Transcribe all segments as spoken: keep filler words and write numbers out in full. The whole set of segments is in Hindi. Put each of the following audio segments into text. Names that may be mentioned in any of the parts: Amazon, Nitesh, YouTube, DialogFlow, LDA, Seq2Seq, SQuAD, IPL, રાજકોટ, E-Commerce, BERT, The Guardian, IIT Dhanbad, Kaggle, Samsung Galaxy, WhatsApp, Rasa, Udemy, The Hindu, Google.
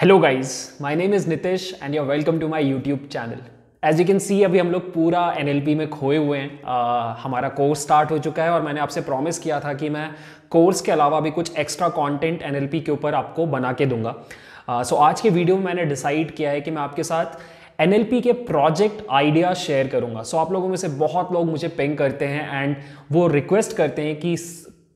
Hello guys, my name is Nitesh and you are welcome to my YouTube channel. As you can see अभी हम लोग पूरा एनएलपी में खोए हुए हैं। uh, हमारा कोर्स स्टार्ट हो चुका है और मैंने आपसे प्रॉमिस किया था कि मैं कोर्स के अलावा भी कुछ एक्स्ट्रा कंटेंट एनएलपी के ऊपर आपको बना के दूंगा। सो uh, so आज के वीडियो में मैंने डिसाइड किया है कि मैं आपके साथ एनएलपी के प्रोजेक्ट आइडिया शेयर करूँगा। सो so, आप लोगों में से बहुत लोग मुझे पिंग करते हैं एंड वो रिक्वेस्ट करते हैं कि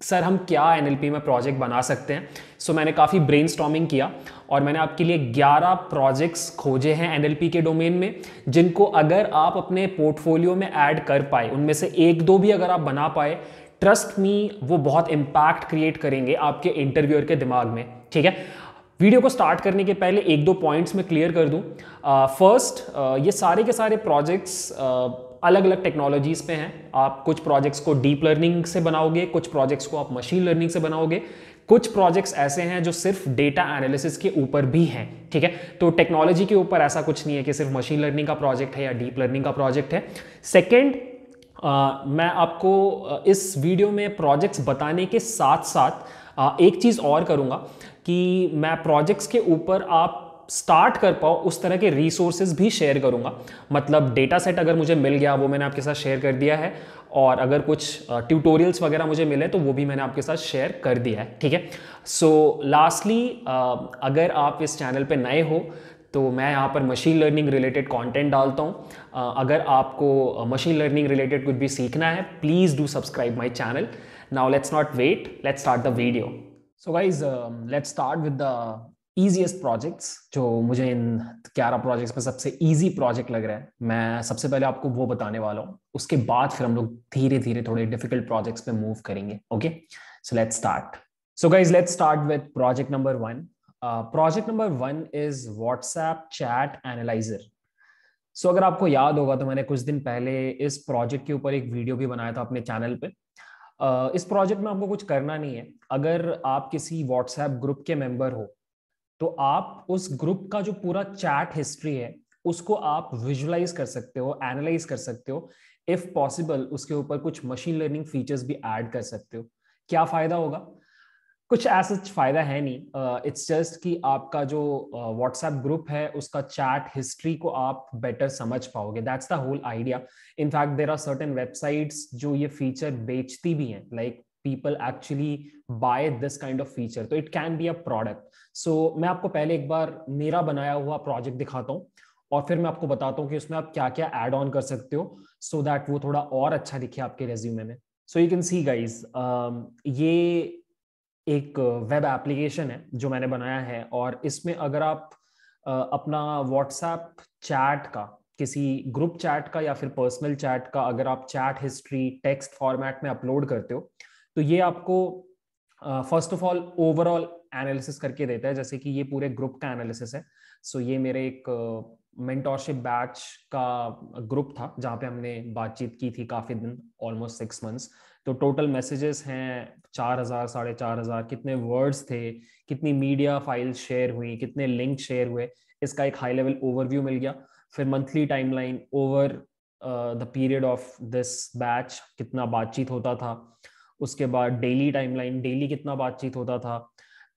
सर हम क्या एनएलपी में प्रोजेक्ट बना सकते हैं। सो so, मैंने काफ़ी ब्रेनस्टॉर्मिंग किया और मैंने आपके लिए ग्यारह प्रोजेक्ट्स खोजे हैं एनएलपी के डोमेन में, जिनको अगर आप अपने पोर्टफोलियो में ऐड कर पाए, उनमें से एक दो भी अगर आप बना पाए, ट्रस्ट मी वो बहुत इम्पैक्ट क्रिएट करेंगे आपके इंटरव्यूअर के दिमाग में। ठीक है, वीडियो को स्टार्ट करने के पहले एक दो पॉइंट्स में क्लियर कर दूँ। फर्स्ट, ये सारे के सारे प्रोजेक्ट्स uh, अलग अलग टेक्नोलॉजीज़ पे हैं। आप कुछ प्रोजेक्ट्स को डीप लर्निंग से बनाओगे, कुछ प्रोजेक्ट्स को आप मशीन लर्निंग से बनाओगे, कुछ प्रोजेक्ट्स ऐसे हैं जो सिर्फ डेटा एनालिसिस के ऊपर भी हैं। ठीक है, तो टेक्नोलॉजी के ऊपर ऐसा कुछ नहीं है कि सिर्फ मशीन लर्निंग का प्रोजेक्ट है या डीप लर्निंग का प्रोजेक्ट है। सेकेंड, मैं आपको इस वीडियो में प्रोजेक्ट्स बताने के साथ साथ uh, एक चीज़ और करूँगा कि मैं प्रोजेक्ट्स के ऊपर आप स्टार्ट कर पाओ उस तरह के रिसोर्सेज भी शेयर करूंगा। मतलब डेटा सेट अगर मुझे मिल गया वो मैंने आपके साथ शेयर कर दिया है, और अगर कुछ ट्यूटोरियल्स वगैरह मुझे मिले तो वो भी मैंने आपके साथ शेयर कर दिया है। ठीक है, सो लास्टली अगर आप इस चैनल पे नए हो तो मैं यहाँ पर मशीन लर्निंग रिलेटेड कंटेंट डालता हूँ। अगर आपको मशीन लर्निंग रिलेटेड कुछ भी सीखना है, please do subscribe my channel. Now let's not wait, let's start the video. So guys, let's start with the easiest projects. जो मुझे इन ग्यारह प्रोजेक्ट्स में सबसे ईजी प्रोजेक्ट लग रहा है, मैं सबसे पहले आपको वो बताने वाला हूँ। उसके बाद फिर हम लोग धीरे धीरे थोड़े डिफिकल्ट प्रोजेक्ट्स पे मूव करेंगे। Okay, so let's start. So guys, let's start with project number one. Project number one is WhatsApp chat analyser. So अगर आपको याद होगा तो मैंने कुछ दिन पहले इस प्रोजेक्ट के ऊपर एक वीडियो भी बनाया था अपने चैनल पर। uh, इस प्रोजेक्ट में आपको कुछ करना नहीं है। अगर आप किसी व्हाट्सएप ग्रुप के मेंबर हो तो आप उस ग्रुप का जो पूरा चैट हिस्ट्री है उसको आप विजुअलाइज कर सकते हो, एनालाइज कर सकते हो। इफ पॉसिबल उसके ऊपर कुछ मशीन लर्निंग फीचर्स भी ऐड कर सकते हो। क्या फायदा होगा? कुछ ऐसा फायदा है नहीं। इट्स uh, जस्ट कि आपका जो व्हाट्सएप uh, ग्रुप है उसका चैट हिस्ट्री को आप बेटर समझ पाओगे। That's the whole idea. In fact there are certain websites जो ये फीचर बेचती भी हैं, like like, people actually buy this kind of feature, तो it can be a product. So मैं आपको पहले एक बार मेरा बनाया हुआ प्रोजेक्ट दिखाता हूँ और फिर मैं आपको बताता हूँ कि उसमें आप क्या क्या एड ऑन कर सकते हो, सो दैट वो थोड़ा और अच्छा दिखे आपके रेज्यूमे में। So you can see guys, ये एक वेब एप्लीकेशन है जो मैंने बनाया है, और इसमें अगर आप uh, अपना WhatsApp चैट का, किसी ग्रुप चैट का या फिर पर्सनल चैट का अगर आप चैट हिस्ट्री टेक्स्ट फॉर्मेट में अपलोड करते हो तो ये आपको first of all overall analysis करके देता है, जैसे कि ये पूरे ग्रुप का एनालिसिस है। सो so, ये मेरे एक मेंटोरशिप uh, बैच का ग्रुप था जहाँ पे हमने बातचीत की थी काफ़ी दिन, ऑलमोस्ट सिक्स मंथ्स। तो टोटल मैसेजेस हैं चार हज़ार, साढ़े चार हज़ार। कितने वर्ड्स थे, कितनी मीडिया फाइल शेयर हुई, कितने लिंक शेयर हुए, इसका एक हाई लेवल ओवरव्यू मिल गया। फिर monthly timeline over the period of this batch कितना बातचीत होता था, उसके बाद डेली टाइमलाइन, डेली कितना बातचीत होता था।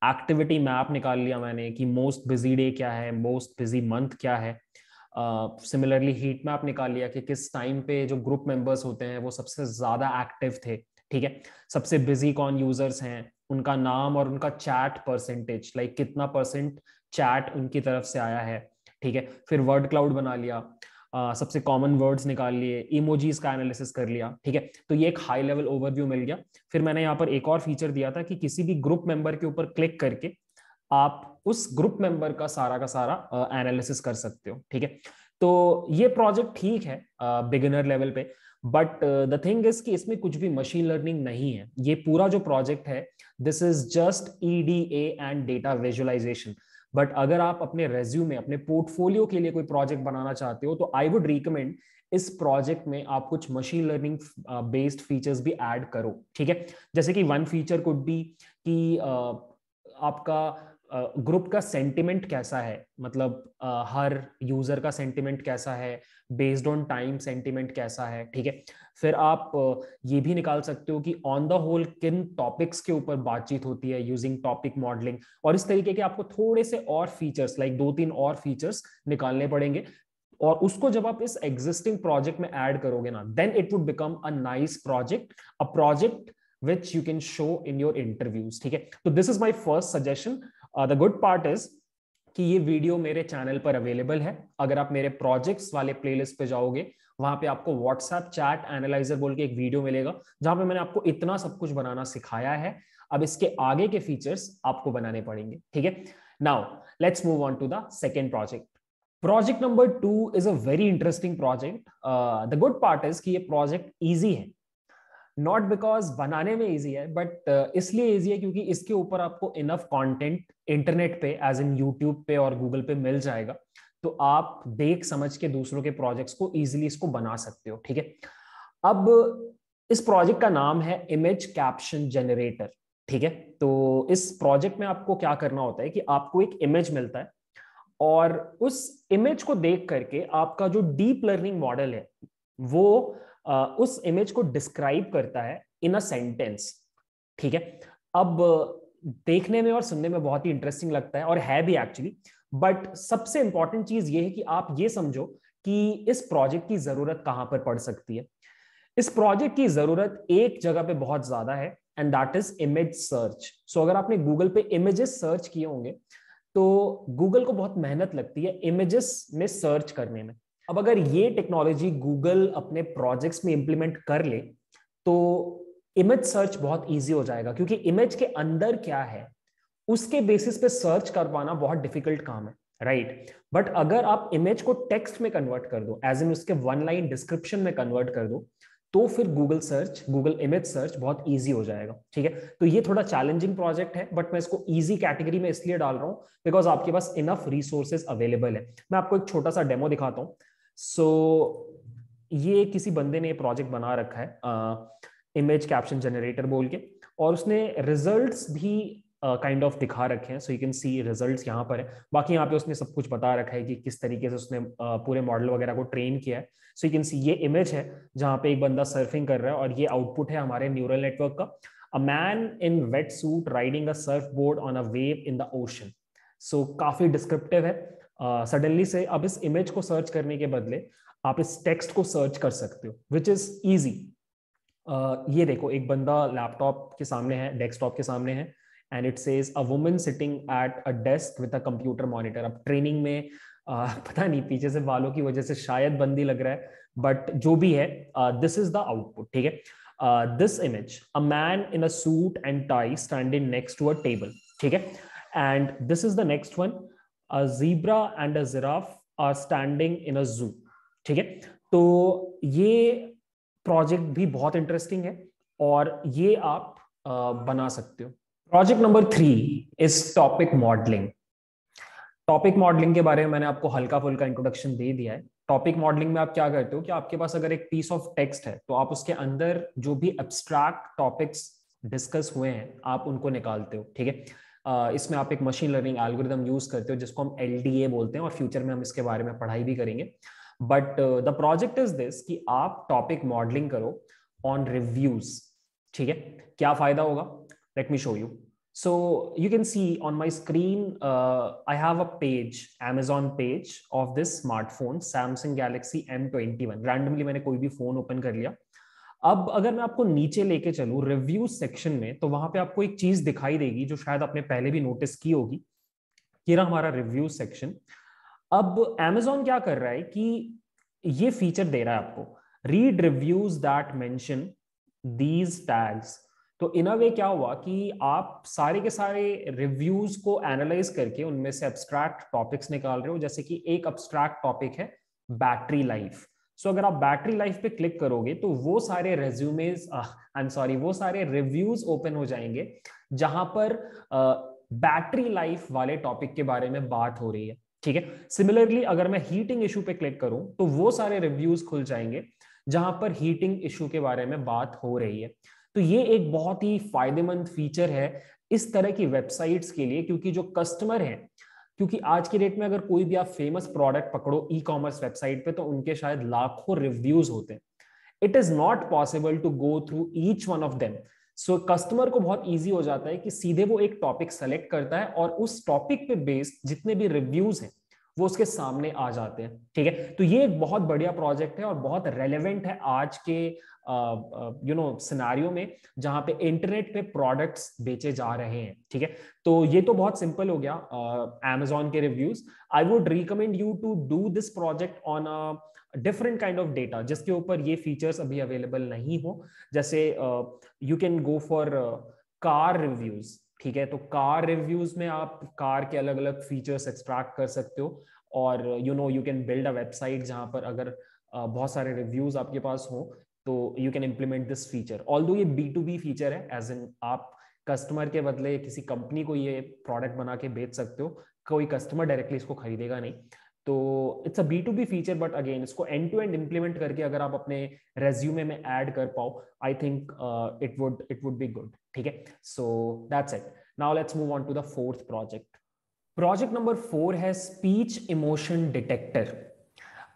एक्टिविटी मैप निकाल लिया मैंने कि मोस्ट बिजी डे क्या है, मोस्ट बिजी मंथ क्या है। सिमिलरली हीट मैप निकाल लिया कि किस टाइम पे जो ग्रुप मेंबर्स होते हैं वो सबसे ज़्यादा एक्टिव थे। ठीक है, सबसे बिजी कौन यूजर्स हैं, उनका नाम और उनका चैट परसेंटेज, लाइक कितना परसेंट चैट उनकी तरफ से आया है। ठीक है, फिर वर्ड क्लाउड बना लिया, Uh, सबसे कॉमन वर्ड्स निकाल लिए, इमोजीज का एनालिसिस कर लिया। ठीक है, तो ये एक हाई लेवल ओवरव्यू मिल गया। फिर मैंने यहाँ पर एक और फीचर दिया था कि किसी भी ग्रुप मेंबर के ऊपर क्लिक करके आप उस ग्रुप मेंबर का सारा का सारा एनालिसिस uh, कर सकते हो। ठीक है, तो ये प्रोजेक्ट ठीक है बिगिनर uh, लेवल पे, बट द थिंग इज कि इसमें कुछ भी मशीन लर्निंग नहीं है। ये पूरा जो प्रोजेक्ट है this is just E D A and data visualisation. But अगर आप अपने रेज्यूमे, अपने पोर्टफोलियो के लिए कोई प्रोजेक्ट बनाना चाहते हो तो आई वुड रिकमेंड इस प्रोजेक्ट में आप कुछ मशीन लर्निंग बेस्ड फीचर्स भी ऐड करो। ठीक है, जैसे कि वन फीचर कुड बी कि uh, आपका ग्रुप का सेंटिमेंट कैसा है, मतलब uh, हर यूजर का सेंटिमेंट कैसा है, बेस्ड ऑन टाइम सेंटिमेंट कैसा है, ठीक है। फिर आप uh, ये भी निकाल सकते हो कि ऑन द होल किन टॉपिक्स के ऊपर बातचीत होती है यूजिंग टॉपिक मॉडलिंग, और इस तरीके के आपको थोड़े से और फीचर्स लाइक दो तीन और फीचर्स निकालने पड़ेंगे, और उसको जब आप इस एग्जिस्टिंग प्रोजेक्ट में ऐड करोगे ना, then it would become a nice project, a project which you can show in your interviews, ठीक है। तो this is my first suggestion. Uh, the good part is कि ये वीडियो मेरे चैनल पर अवेलेबल है। अगर आप मेरे प्रोजेक्ट्स वाले प्लेलिस्ट पे जाओगे, वहां पे आपको WhatsApp चैट एनालाइजर बोल के एक वीडियो मिलेगा जहां पे मैंने आपको इतना सब कुछ बनाना सिखाया है। अब इसके आगे के फीचर्स आपको बनाने पड़ेंगे, ठीक है। Now let's move on to the second project. Project number two is a very interesting project. The good part is कि ये प्रोजेक्ट ईजी है, नॉट बिकॉज बनाने में ईजी है, बट uh, इसलिए ईजी है क्योंकि इसके ऊपर आपको इनफ कंटेंट इंटरनेट पे एज इन यूट्यूब पे और गूगल पे मिल जाएगा, तो आप देख समझ के दूसरों के प्रोजेक्ट्स को इजीली इसको बना सकते हो, ठीक है। अब इस प्रोजेक्ट का नाम है इमेज कैप्शन जनरेटर, ठीक है। तो इस प्रोजेक्ट में आपको क्या करना होता है कि आपको एक इमेज मिलता है और उस इमेज को देख करके आपका जो डीप लर्निंग मॉडल है वो Uh, उस इमेज को डिस्क्राइब करता है इन अ सेंटेंस, ठीक है। अब देखने में और सुनने में बहुत ही इंटरेस्टिंग लगता है और है भी एक्चुअली, बट सबसे इंपॉर्टेंट चीज ये है कि आप ये समझो कि इस प्रोजेक्ट की जरूरत कहां पर पड़ सकती है। इस प्रोजेक्ट की जरूरत एक जगह पे बहुत ज्यादा है, and that is image search. So अगर आपने गूगल पे इमेजेस सर्च किए होंगे तो गूगल को बहुत मेहनत लगती है इमेजेस में सर्च करने में। अब अगर ये टेक्नोलॉजी गूगल अपने प्रोजेक्ट्स में इंप्लीमेंट कर ले तो इमेज सर्च बहुत इजी हो जाएगा, क्योंकि इमेज के अंदर क्या है उसके बेसिस पे सर्च कर पाना बहुत डिफिकल्ट काम है, राइट। बट अगर आप इमेज को टेक्स्ट में कन्वर्ट कर दो, एज इन उसके वन लाइन डिस्क्रिप्शन में कन्वर्ट कर दो, तो फिर Google search Google image search बहुत ईजी हो जाएगा, ठीक है। तो ये थोड़ा चैलेंजिंग प्रोजेक्ट है, बट मैं इसको ईजी कैटेगरी में इसलिए डाल रहा हूँ बिकॉज आपके पास इनफ रिसोर्सेज अवेलेबल है। मैं आपको एक छोटा सा डेमो दिखाता हूँ। सो so, ये किसी बंदे ने प्रोजेक्ट बना रखा है इमेज कैप्शन जनरेटर बोल के, और उसने रिजल्ट्स भी kind uh, of kind of दिखा रखे हैं। So you can see results यहाँ पर है, बाकी यहाँ पे उसने सब कुछ बता रखा है कि किस तरीके से उसने uh, पूरे मॉडल वगैरह को ट्रेन किया है। सो यू कैन सी ये इमेज है जहाँ पे एक बंदा सर्फिंग कर रहा है, और ये आउटपुट है हमारे न्यूरल नेटवर्क का। A man in wet suit riding a surf board on a wave in the ocean. So काफी डिस्क्रिप्टिव है। सडनली uh, से आप इस इमेज को सर्च करने के बदले आप इस टेक्स्ट को सर्च कर सकते हो, विच इज ईजी। ये देखो, एक बंदा लैपटॉप के सामने है, डेस्कटॉप के सामने है, and it says a woman sitting at a desk with a computer monitor. अब ट्रेनिंग में uh, पता नहीं पीछे से बालों की वजह से शायद बंदी लग रहा है, बट जो भी है दिस इज द आउटपुट, ठीक है। This image, a man in a suit and tie standing next to a table, ठीक है। And this is the next one, A zebra and a giraffe are standing in a zoo, ठीक है। तो ये प्रोजेक्ट भी बहुत इंटरेस्टिंग है और ये आप बना सकते हो। Project number three is topic modelling. Topic modelling के बारे में मैंने आपको हल्का फुल्का इंट्रोडक्शन दे दिया है। टॉपिक मॉडलिंग में आप क्या करते हो कि आपके पास अगर एक पीस ऑफ टेक्स्ट है तो आप उसके अंदर जो भी एब्स्ट्रैक्ट टॉपिक्स डिस्कस हुए हैं आप उनको निकालते हो, ठीक है। Uh, इसमें आप एक मशीन लर्निंग एल्गोरिदम यूज करते हो जिसको हम एल डी ए बोलते हैं, और फ्यूचर में हम इसके बारे में पढ़ाई भी करेंगे। But the project is this कि आप टॉपिक मॉडलिंग करो ऑन रिव्यूज, ठीक है। क्या फायदा होगा, let me show you. So you can see on my screen I have a page, Amazon page of this smartphone Samsung Galaxy M twenty one. Randomly मैंने कोई भी फोन ओपन कर लिया। अब अगर मैं आपको नीचे लेके चलूं रिव्यू सेक्शन में, तो वहां पे आपको एक चीज दिखाई देगी जो शायद आपने पहले भी नोटिस की होगी। ये रहा हमारा रिव्यू सेक्शन। अब Amazon क्या कर रहा है कि ये फीचर दे रहा है आपको, read reviews that mention these tags. तो इन अ वे क्या हुआ कि आप सारे के सारे रिव्यूज को एनालाइज करके उनमें से एब्स्ट्रैक्ट टॉपिक्स निकाल रहे हो। जैसे कि एक एब्स्ट्रैक्ट टॉपिक है बैटरी लाइफ। सो so, अगर आप बैटरी लाइफ पे क्लिक करोगे तो वो सारे रेज्यूमेज आई एम सॉरी वो सारे रिव्यूज ओपन हो जाएंगे जहां पर बैटरी uh, लाइफ वाले टॉपिक के बारे में बात हो रही है, ठीक है। सिमिलरली अगर मैं हीटिंग इशू पे क्लिक करूं तो वो सारे रिव्यूज खुल जाएंगे जहां पर हीटिंग इशू के बारे में बात हो रही है। तो ये एक बहुत ही फायदेमंद फीचर है इस तरह की वेबसाइट्स के लिए, क्योंकि जो कस्टमर हैं, क्योंकि आज के डेट में अगर कोई भी आप फेमस प्रोडक्ट पकड़ो ई कॉमर्स वेबसाइट पे तो उनके शायद लाखों रिव्यूज होते हैं. It is not possible to go through each one of them. So customer को बहुत ईजी हो जाता है कि सीधे वो एक टॉपिक सेलेक्ट करता है और उस टॉपिक पे बेस्ड जितने भी रिव्यूज हैं वो उसके सामने आ जाते हैं. ठीक है, तो ये एक बहुत बढ़िया प्रोजेक्ट है और बहुत रेलेवेंट है आज के यू नो सिनारियो में जहां पे इंटरनेट पे प्रोडक्ट्स बेचे जा रहे हैं. ठीक है, तो ये तो बहुत सिंपल हो गया अमेज़ॉन के reviews. I would recommend you to do this project on a different kind of data जिसके ऊपर ये फीचर्स अभी अवेलेबल नहीं हो. जैसे you can go for car reviews. ठीक है, तो कार रिव्यूज में आप कार के अलग अलग फीचर्स एक्सट्रैक्ट कर सकते हो और you know you can build a website जहां पर अगर uh, बहुत सारे रिव्यूज आपके पास हो तो you can implement this feature. Although ये बी टू बी फीचर है, एज इन आप कस्टमर के बदले किसी कंपनी को ये प्रोडक्ट बना के बेच सकते हो, कोई कस्टमर डायरेक्टली इसको खरीदेगा नहीं. तो it's a B to B feature, but again इसको एंड टू एंड इम्प्लीमेंट करके अगर आप अपने रेज्यूमे में ऐड कर पाओ I think it would it would be good. ठीक है, so that's it. Now let's move on to the fourth project. Project number four है स्पीच इमोशन डिटेक्टर.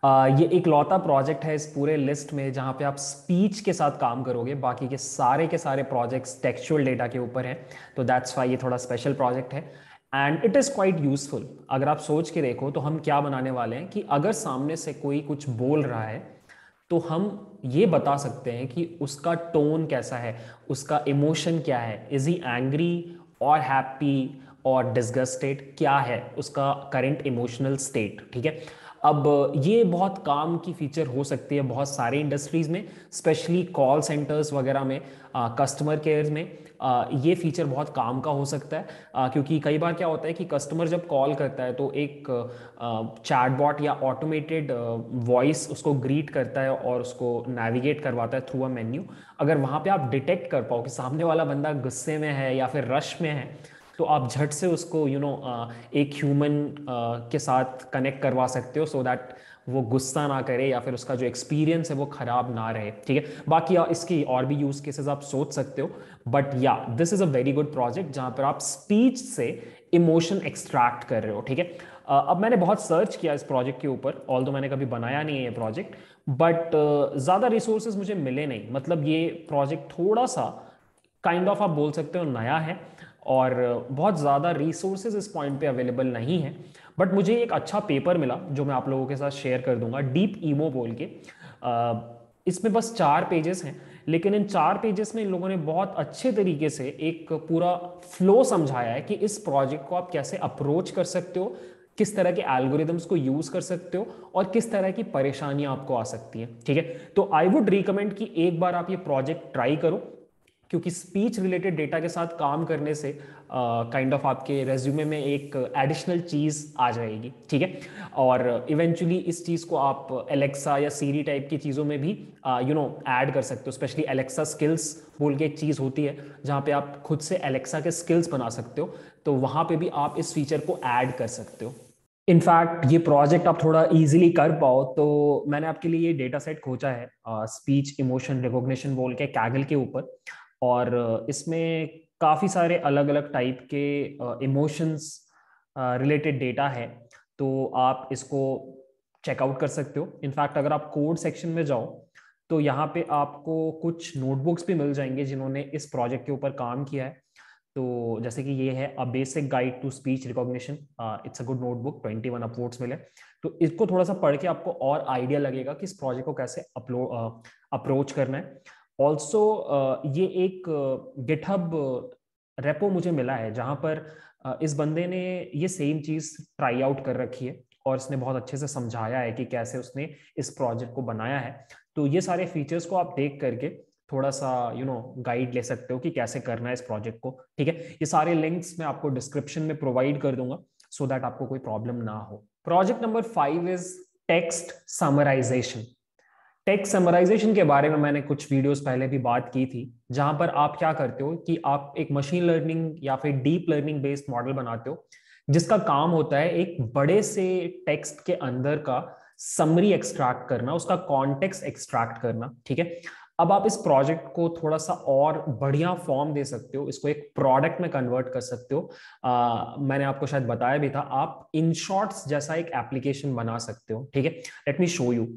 Uh, ये एक लौता प्रोजेक्ट है इस पूरे लिस्ट में जहां पे आप स्पीच के साथ काम करोगे. बाकी के सारे के सारे प्रोजेक्ट्स टेक्सचुअल डेटा के ऊपर हैं, तो दैट्स वाई ये थोड़ा स्पेशल प्रोजेक्ट है and it is quite useful. अगर आप सोच के देखो तो हम क्या बनाने वाले हैं कि अगर सामने से कोई कुछ बोल रहा है तो हम ये बता सकते हैं कि उसका टोन कैसा है, उसका इमोशन क्या है, इज ही एंग्री और हैप्पी और डिस्गस्टेड, क्या है उसका करेंट इमोशनल स्टेट. ठीक है, अब ये बहुत काम की फीचर हो सकती है बहुत सारे इंडस्ट्रीज में, स्पेशली कॉल सेंटर्स वगैरह में, कस्टमर केयर में आ, ये फीचर बहुत काम का हो सकता है. आ, क्योंकि कई बार क्या होता है कि कस्टमर जब कॉल करता है तो एक चैटबॉट या ऑटोमेटेड वॉइस उसको ग्रीट करता है और उसको नेविगेट करवाता है थ्रू अ मेन्यू. अगर वहाँ पे आप डिटेक्ट कर पाओ कि सामने वाला बंदा गुस्से में है या फिर रश में है तो आप झट से उसको यू you नो know, एक ह्यूमन के साथ कनेक्ट करवा सकते हो सो so दैट वो गुस्सा ना करे या फिर उसका जो एक्सपीरियंस है वो ख़राब ना रहे. ठीक है, बाकी इसकी और भी यूज़ केसेस आप सोच सकते हो, बट या this is a very good project जहाँ पर आप स्पीच से इमोशन एक्सट्रैक्ट कर रहे हो. ठीक है, अब मैंने बहुत सर्च किया इस प्रोजेक्ट के ऊपर, ऑल्दो मैंने कभी बनाया नहीं है ये प्रोजेक्ट, बट ज़्यादा रिसोर्सेज मुझे मिले नहीं. मतलब ये प्रोजेक्ट थोड़ा सा काइंड kind ऑफ of आप बोल सकते हो नया है और बहुत ज़्यादा रिसोर्सेज इस पॉइंट पे अवेलेबल नहीं है, बट मुझे एक अच्छा पेपर मिला जो मैं आप लोगों के साथ शेयर कर दूंगा, डीप ईमो बोल के. इसमें बस चार पेजेस हैं, लेकिन इन चार पेजेस में इन लोगों ने बहुत अच्छे तरीके से एक पूरा फ्लो समझाया है कि इस प्रोजेक्ट को आप कैसे अप्रोच कर सकते हो, किस तरह के एल्गोरिदम्स को यूज़ कर सकते हो और किस तरह की परेशानियाँ आपको आ सकती हैं. ठीक है, तो आई वुड रिकमेंड कि एक बार आप ये प्रोजेक्ट ट्राई करो, क्योंकि स्पीच रिलेटेड डेटा के साथ काम करने से काइंड ऑफ आपके रेज्यूमे में एक एडिशनल चीज़ आ जाएगी. ठीक है, और इवेंचुअली इस चीज़ को आप एलेक्सा या सीरी टाइप की चीज़ों में भी यू नो ऐड कर सकते हो. स्पेशली एलेक्सा स्किल्स बोल के एक चीज़ होती है जहाँ पे आप खुद से एलेक्सा के स्किल्स बना सकते हो, तो वहाँ पे भी आप इस फीचर को ऐड कर सकते हो. इनफैक्ट ये प्रोजेक्ट आप थोड़ा इजीली कर पाओ तो मैंने आपके लिए ये डेटा सेट खोजा है स्पीच इमोशन रिकॉग्निशन बोल के कैगल के ऊपर, और इसमें काफ़ी सारे अलग अलग टाइप के इमोशंस रिलेटेड डेटा है, तो आप इसको चेकआउट कर सकते हो. इनफैक्ट अगर आप कोड सेक्शन में जाओ तो यहाँ पे आपको कुछ नोटबुक्स भी मिल जाएंगे जिन्होंने इस प्रोजेक्ट के ऊपर काम किया है. तो जैसे कि ये है a basic guide to speech recognition, it's a good notebook, twenty one uploads मिले. तो इसको थोड़ा सा पढ़ के आपको और आइडिया लगेगा कि इस प्रोजेक्ट को कैसे अपलोड अप्रोच करना है. ऑल्सो uh, ये एक गिटहब uh, रेपो मुझे मिला है जहाँ पर uh, इस बंदे ने ये सेम चीज़ ट्राई आउट कर रखी है और इसने बहुत अच्छे से समझाया है कि कैसे उसने इस प्रोजेक्ट को बनाया है. तो ये सारे फीचर्स को आप देख करके थोड़ा सा यू नो गाइड ले सकते हो कि कैसे करना है इस प्रोजेक्ट को. ठीक है, ये सारे लिंक्स मैं आपको डिस्क्रिप्शन में प्रोवाइड कर दूंगा सो so दैट आपको कोई प्रॉब्लम ना हो. Project number five is text summarisation. Text summarisation के बारे में मैंने कुछ वीडियोस पहले भी बात की थी, जहां पर आप क्या करते हो कि आप एक मशीन लर्निंग या फिर डीप लर्निंग बेस्ड मॉडल बनाते हो जिसका काम होता है एक बड़े से टेक्स्ट के अंदर का समरी एक्सट्रैक्ट करना, उसका कॉन्टेक्स्ट एक्सट्रैक्ट करना. ठीक है, अब आप इस प्रोजेक्ट को थोड़ा सा और बढ़िया फॉर्म दे सकते हो, इसको एक प्रोडक्ट में कन्वर्ट कर सकते हो। आ, मैंने आपको शायद बताया भी था, आप InShorts जैसा एक एप्लीकेशन बना सकते हो। ठीक है, let me show you.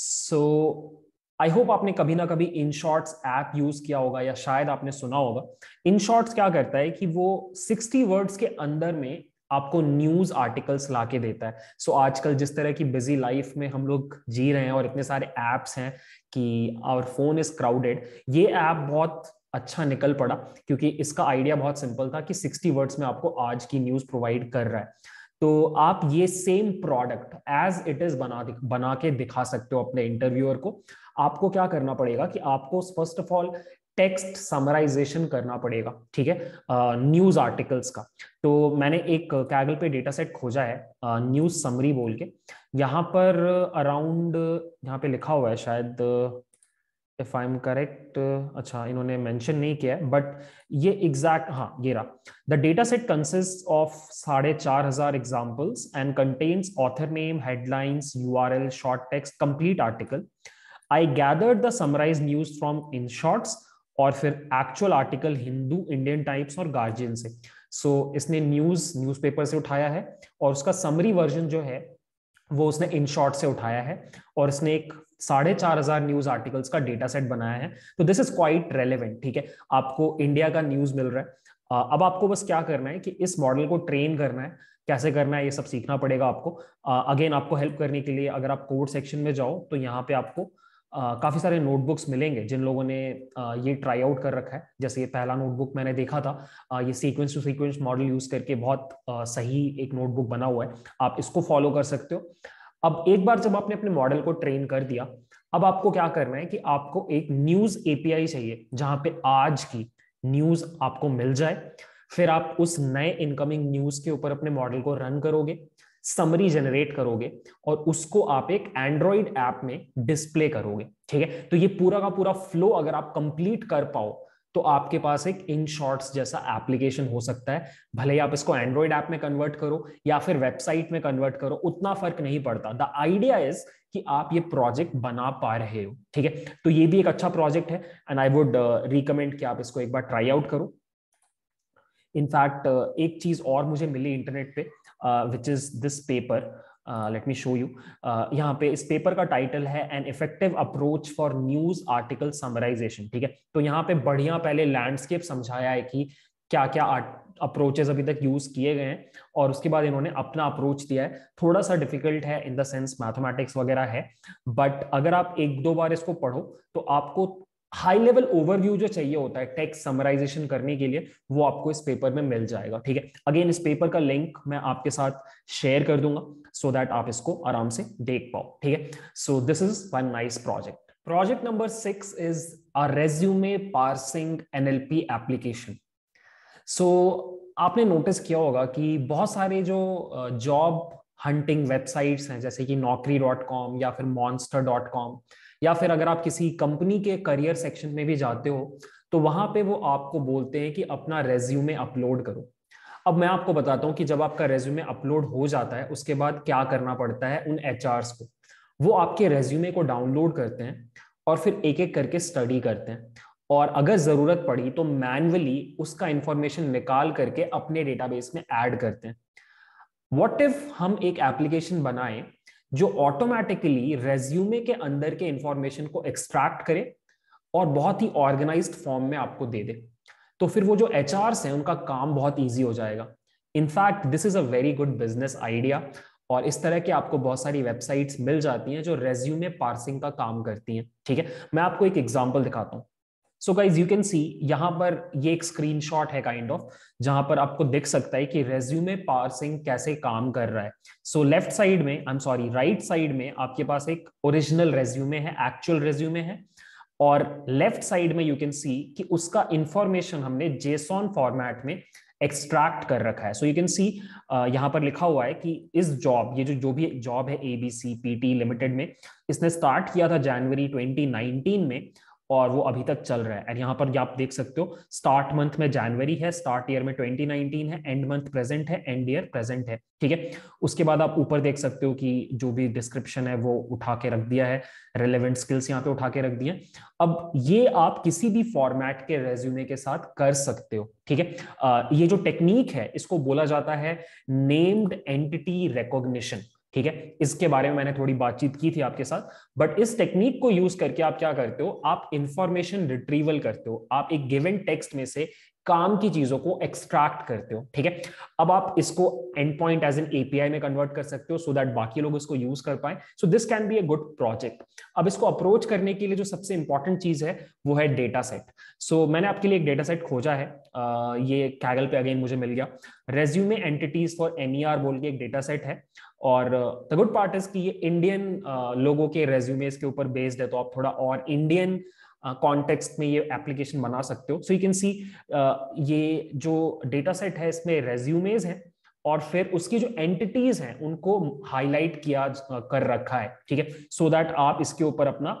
So I hope आपने कभी ना कभी InShorts ऐप यूज किया होगा या शायद आपने सुना होगा। InShorts क्या करता है कि वो सिक्सटी वर्ड्स के अंदर में आपको न्यूज आर्टिकल्स लाके देता है। सो so, आजकल जिस तरह की बिजी लाइफ में हम लोग जी रहे हैं और इतने सारे ऐप्स हैं कि आवर फोन इज क्राउडेड, ये ऐप बहुत अच्छा निकल पड़ा क्योंकि इसका आइडिया बहुत सिंपल था कि सिक्सटी वर्ड्स में आपको आज की न्यूज प्रोवाइड कर रहा है। तो आप ये same product as it is बना बना के दिखा सकते हो अपने इंटरव्यूअर को। आपको क्या करना पड़ेगा कि आपको first of all text summarisation करना पड़ेगा, ठीक है, न्यूज आर्टिकल्स का। तो मैंने एक Kaggle पे डेटा सेट खोजा है न्यूज समरी बोल के। यहाँ पर अराउंड यहाँ पे लिखा हुआ है शायद, इफ आई एम करेक्ट, अच्छा इन्होंने मेंशन नहीं किया है बट ये एग्जैक्ट, हाँ ये रहा। The data set consist of साढ़े चार हजार examples and contains author name, headlines, U R L, short text, complete article. I gathered the summarise news from InShorts और फिर actual article Hindu, Indian Times और गार्जियन से। सो so, इसने न्यूज न्यूज़पेपर से उठाया है और उसका समरी वर्जन जो है वो उसने InShorts से उठाया है और इसने एक साढ़े चार हजार न्यूज आर्टिकल्स का डेटा सेट बनाया है। तो दिस इज क्वाइट रेलेवेंट। ठीक है, आपको इंडिया का न्यूज मिल रहा है। अब आपको बस क्या करना है कि इस मॉडल को ट्रेन करना है, कैसे करना है ये सब सीखना पड़ेगा आपको। अगेन आपको हेल्प करने के लिए अगर आप कोड सेक्शन में जाओ तो यहाँ पे आपको Uh, काफी सारे नोटबुक्स मिलेंगे जिन लोगों ने uh, ये ट्राई आउट कर रखा है। जैसे ये पहला नोटबुक मैंने देखा था, uh, ये sequence to sequence model use करके बहुत uh, सही एक नोटबुक बना हुआ है, आप इसको फॉलो कर सकते हो। अब एक बार जब आपने अपने मॉडल को ट्रेन कर दिया, अब आपको क्या करना है कि आपको एक न्यूज एपीआई चाहिए जहां पे आज की न्यूज आपको मिल जाए। फिर आप उस नए इनकमिंग न्यूज के ऊपर अपने मॉडल को रन करोगे, समरी जनरेट करोगे और उसको आप एक एंड्रॉइड ऐप में डिस्प्ले करोगे। ठीक है, तो ये पूरा का पूरा फ्लो अगर आप कंप्लीट कर पाओ तो आपके पास एक InShorts जैसा एप्लीकेशन हो सकता है। भले ही आप इसको एंड्रॉइड ऐप में कन्वर्ट करो या फिर वेबसाइट में कन्वर्ट करो, उतना फर्क नहीं पड़ता। द आइडिया इज कि आप ये प्रोजेक्ट बना पा रहे हो। ठीक है, तो ये भी एक अच्छा प्रोजेक्ट है एंड आई वुड रिकमेंड कि आप इसको एक बार ट्राई आउट करो। इनफैक्ट uh, एक चीज और मुझे मिली इंटरनेट पे, which is this paper, let me show you. यहाँ पे इस पेपर का टाइटल है an effective approach for news article summarisation. ठीक है, तो यहाँ पे बढ़िया पहले लैंडस्केप समझाया है कि क्या क्या अप्रोचेस अभी तक यूज किए गए हैं और उसके बाद इन्होंने अपना अप्रोच दिया है। थोड़ा सा डिफिकल्ट है इन द सेंस, मैथमेटिक्स वगैरह है, बट अगर आप एक दो बार इसको पढ़ो तो आपको हाई लेवल ओवरव्यू जो चाहिए होता है टेक्स्ट समराइजेशन करने के लिए वो आपको इस पेपर में मिल जाएगा। ठीक है, अगेन इस पेपर का लिंक मैं आपके साथ शेयर कर दूंगा सो so दैट आप इसको आराम से देख पाओ। ठीक है, so this is one nice project. Project number six is a resume parsing NLP application. So आपने नोटिस किया होगा कि बहुत सारे जो जॉब हंटिंग वेबसाइट्स हैं जैसे कि नौकरी डॉट कॉम या फिर मॉन्स्टर डॉट कॉम या फिर अगर आप किसी कंपनी के करियर सेक्शन में भी जाते हो तो वहां पे वो आपको बोलते हैं कि अपना रेज्यूमे अपलोड करो। अब मैं आपको बताता हूँ कि जब आपका रेज्यूमे अपलोड हो जाता है उसके बाद क्या करना पड़ता है। उन एचआर्स को, वो आपके रेज्यूमे को डाउनलोड करते हैं और फिर एक एक करके स्टडी करते हैं और अगर जरूरत पड़ी तो मैन्युअली उसका इंफॉर्मेशन निकाल करके अपने डेटाबेस में ऐड करते हैं। व्हाट इफ हम एक एप्लीकेशन बनाएं जो ऑटोमेटिकली रेज्यूमे के अंदर के इंफॉर्मेशन को एक्सट्रैक्ट करे और बहुत ही ऑर्गेनाइज्ड फॉर्म में आपको दे दे, तो फिर वो जो एचआरस हैं उनका काम बहुत इजी हो जाएगा। In fact this is a very good business idea और इस तरह के आपको बहुत सारी वेबसाइट्स मिल जाती हैं जो रेज्यूमे पार्सिंग का काम करती हैं। ठीक है, मैं आपको एक एग्जाम्पल दिखाता हूँ। So guys you can see, यहाँ पर ये एक स्क्रीनशॉट है काइंड ऑफ जहां पर आपको दिख सकता है कि रेज्यूमे पार्सिंग कैसे काम कर रहा है। सो लेफ्ट साइड में, I am sorry right side में आपके पास एक ओरिजिनल रेज्यूमे है, एक्चुअल रेज्यूमे है और लेफ्ट साइड में यू कैन सी कि उसका इंफॉर्मेशन हमने जेसॉन फॉर्मेट में एक्सट्रैक्ट कर रखा है। सो यू कैन सी यहाँ पर लिखा हुआ है कि इस जॉब, ये जो जो भी जॉब है एबीसी पीटी लिमिटेड में, इसने स्टार्ट किया था जनवरी ट्वेंटी नाइनटीन में और वो अभी तक चल रहा है। एंड यहाँ पर आप देख सकते हो स्टार्ट मंथ में जनवरी है, स्टार्ट ईयर में ट्वेंटी नाइनटीन है, एंड मंथ प्रेजेंट है, एंड ईयर प्रेजेंट है, ठीक है। उसके बाद आप ऊपर देख सकते हो कि जो भी डिस्क्रिप्शन है वो उठा के रख दिया है, रेलेवेंट स्किल्स यहाँ पे उठा के रख दिए। अब ये आप किसी भी फॉर्मेट के रेज्यूमे के साथ कर सकते हो, ठीक है। ये जो टेक्निक है इसको बोला जाता है नेम्ड एंटिटी रिकॉग्निशन, ठीक है। इसके बारे में मैंने थोड़ी बातचीत की थी आपके साथ, बट इस टेक्निक को यूज करके आप क्या करते हो, आप इंफॉर्मेशन रिट्रीवल करते हो, आप एक गिवन टेक्स्ट में से काम की चीजों को एक्सट्रैक्ट करते हो, ठीक है। अब आप इसको end point as an API में कन्वर्ट कर सकते हो सो दैट बाकी लोग इसको यूज कर पाए। So this can be a good project. अब इसको अप्रोच करने के लिए जो सबसे इंपॉर्टेंट चीज है वो है डेटा सेट। सो मैंने आपके लिए एक डेटा सेट खोजा है, आ, ये कैगल पे अगेन मुझे मिल गया, रेज्यूमे एंटिटीज फॉर एनईआर बोल के एक डेटा सेट है। और द गुड पार्ट इज कि ये इंडियन लोगों के रेज्यूमेस के ऊपर बेस्ड है, तो आप थोड़ा और इंडियन कॉन्टेक्स्ट uh, में ये एप्लीकेशन बना सकते हो। सो यू कैन सी ये जो डेटा सेट है इसमें रेज्यूमेज हैं और फिर उसकी जो एंटिटीज हैं उनको हाईलाइट किया कर रखा है, ठीक है। सो दैट आप इसके ऊपर अपना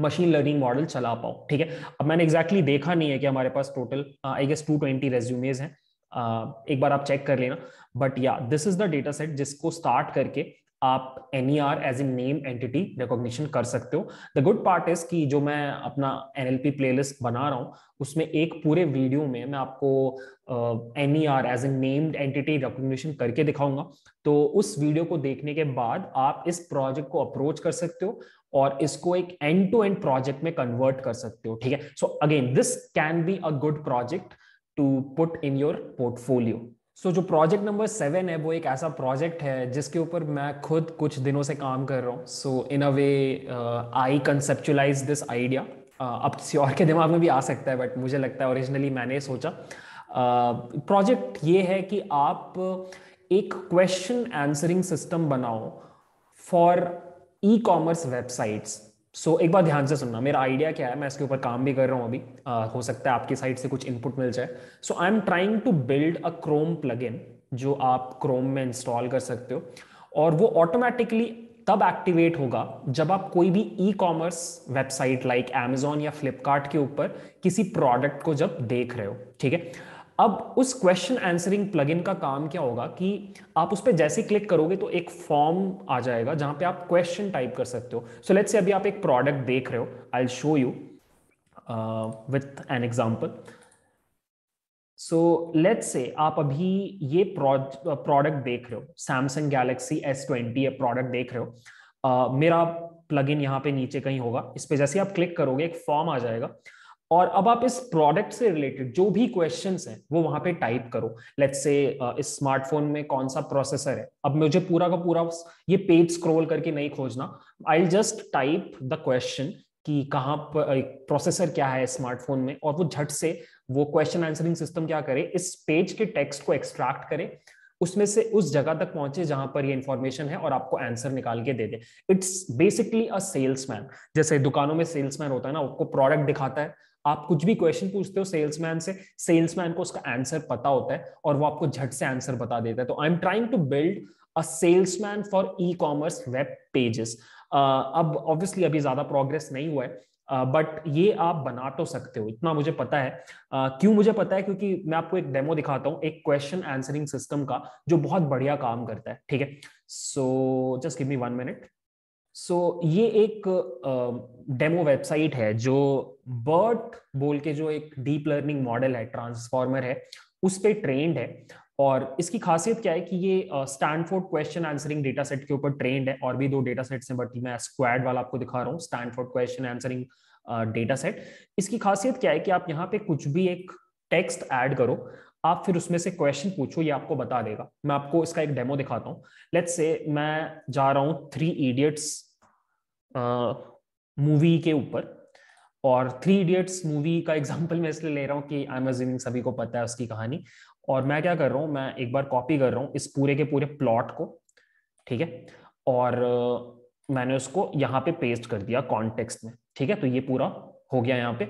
मशीन लर्निंग मॉडल चला पाओ, ठीक है। अब मैंने एग्जैक्टली exactly देखा नहीं है कि हमारे पास total I guess two twenty resumes हैं, uh, एक बार आप चेक कर लेना, बट या this is the data set जिसको स्टार्ट करके आप NER as a name entity recognition कर सकते हो। द गुड पार्ट इज कि जो मैं अपना एनएलपी प्लेलिस्ट बना रहा हूँ उसमें एक पूरे वीडियो में मैं आपको NER as a named entity recognition करके दिखाऊंगा, तो उस वीडियो को देखने के बाद आप इस प्रोजेक्ट को अप्रोच कर सकते हो और इसको एक एंड टू एंड प्रोजेक्ट में कन्वर्ट कर सकते हो, ठीक है। So again this can be a good project to put in your portfolio. So so, जो प्रोजेक्ट नंबर सेवन है वो एक ऐसा प्रोजेक्ट है जिसके ऊपर मैं खुद कुछ दिनों से काम कर रहा हूँ। So in a way I conceptualise this idea. अब किसी और के दिमाग में भी आ सकता है, बट मुझे लगता है ओरिजिनली मैंने सोचा प्रोजेक्ट uh, ये है कि आप एक क्वेश्चन आंसरिंग सिस्टम बनाओ for e commerce websites. So so, एक बार ध्यान से सुनना, मेरा आइडिया क्या है, मैं इसके ऊपर काम भी कर रहा हूँ अभी, uh, हो सकता है आपकी साइड से कुछ इनपुट मिल जाए। So I am trying to build a Chrome plugin जो आप क्रोम में इंस्टॉल कर सकते हो और वो ऑटोमेटिकली तब एक्टिवेट होगा जब आप कोई भी e commerce website like Amazon या Flipkart के ऊपर किसी प्रोडक्ट को जब देख रहे हो, ठीक है। अब उस क्वेश्चन आंसरिंग प्लगइन का काम क्या होगा कि आप उस पर जैसे क्लिक करोगे तो एक फॉर्म आ जाएगा जहां पे आप क्वेश्चन टाइप कर सकते हो। सो लेट्स से अभी आप एक प्रोडक्ट देख रहे हो, I will show you with an example. So let's say आप अभी ये प्रोडक्ट देख रहे हो, Samsung Galaxy S twenty product देख रहे हो। uh, मेरा प्लगइन यहाँ पे नीचे कहीं होगा, इस पर जैसे आप क्लिक करोगे एक फॉर्म आ जाएगा और अब आप इस प्रोडक्ट से रिलेटेड जो भी क्वेश्चंस हैं वो वहां पे टाइप करो। लेट्स से इस स्मार्टफोन में कौन सा प्रोसेसर है, अब मुझे पूरा का पूरा ये पेज स्क्रॉल करके नहीं खोजना, I will just type the question कि कहाँ पर प्रोसेसर क्या है स्मार्टफोन में, और वो झट से वो क्वेश्चन आंसरिंग सिस्टम क्या करे, इस पेज के टेक्स्ट को एक्सट्रैक्ट करे, उसमें से उस जगह तक पहुंचे जहां पर ये इंफॉर्मेशन है और आपको आंसर निकाल के दे दे। इट्स बेसिकली अ सेल्समैन, जैसे दुकानों में सेल्समैन होता है ना, आपको प्रोडक्ट दिखाता है, आप कुछ भी क्वेश्चन पूछते हो सेल्समैन से, सेल्समैन को उसका आंसर पता होता है और वो आपको झट से आंसर बता देता है। तो I am trying to build a salesman for e commerce web pages. अब ऑब्वियसली अभी ज्यादा प्रोग्रेस नहीं हुआ है, बट uh, ये आप बना तो सकते हो, इतना मुझे पता है। uh, क्यों मुझे पता है, क्योंकि मैं आपको एक डेमो दिखाता हूँ एक क्वेश्चन आंसरिंग सिस्टम का जो बहुत बढ़िया काम करता है, ठीक है। So just give me one minute. So ये एक डेमो uh, वेबसाइट है जो बर्ट बोल के जो एक डीप लर्निंग मॉडल है, ट्रांसफॉर्मर है, उस पर ट्रेंड है। और इसकी खासियत क्या है कि ये Stanford question answering data set के ऊपर ट्रेंड है। और भी दो डेटा सेट्स हैं, बट मैं स्क्वाड वाला आपको दिखा रहा हूँ, Stanford question answering data set. इसकी खासियत क्या है कि आप यहाँ पे कुछ भी एक टेक्स्ट ऐड करो, आप फिर उसमें से क्वेश्चन पूछो, ये आपको बता देगा। मैं आपको इसका एक डेमो दिखाता हूँ। लेट्स से मैं जा रहा हूँ थ्री इडियट्स मूवी के ऊपर, और थ्री इडियट्स मूवी का एग्जाम्पल मैं इसलिए ले रहा हूँ कि आई एम अज्यूमिंग सभी को पता है उसकी कहानी। और मैं क्या कर रहा हूँ, मैं एक बार कॉपी कर रहा हूँ इस पूरे के पूरे प्लॉट को, ठीक है, और मैंने उसको यहाँ पे पेस्ट कर दिया कॉन्टेक्स्ट में, ठीक है। तो ये पूरा हो गया यहाँ पे,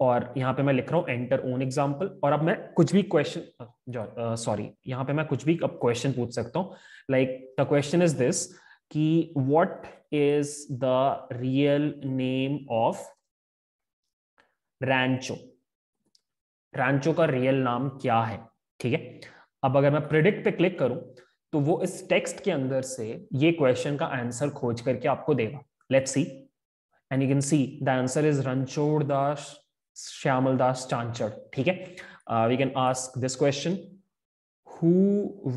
और यहाँ पे मैं लिख रहा हूँ एंटर ओन एग्जाम्पल। और अब मैं कुछ भी क्वेश्चन, सॉरी, यहाँ पे मैं कुछ भी अब क्वेश्चन पूछ सकता हूँ, like the question is this कि what is the real name of Rancho, Rancho का रियल नाम क्या है, ठीक है। अब अगर मैं प्रेडिक्ट पे क्लिक करूं तो वो इस टेक्स्ट के अंदर से ये क्वेश्चन का आंसर खोज करके आपको देगा। Let's see and you can see the answer is Ranchhod Das Shyamal Das Chanchad, ठीक है। We can ask this question, who